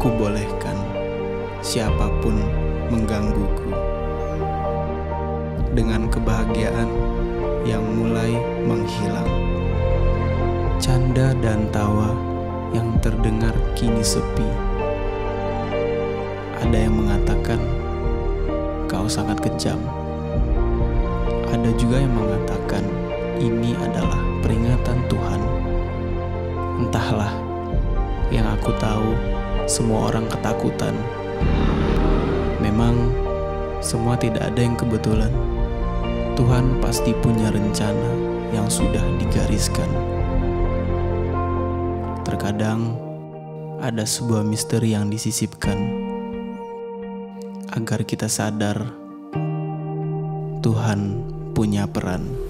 Kubolehkan siapapun menggangguku dengan kebahagiaan yang mulai menghilang. Canda dan tawa yang terdengar kini sepi. Ada yang mengatakan kau sangat kejam. Ada juga yang mengatakan ini adalah peringatan Tuhan. Entahlah, yang aku tahu semua orang ketakutan. Memang semua tidak ada yang kebetulan. Tuhan pasti punya rencana yang sudah digariskan. Terkadang ada sebuah misteri yang disisipkan agar kita sadar Tuhan punya peran.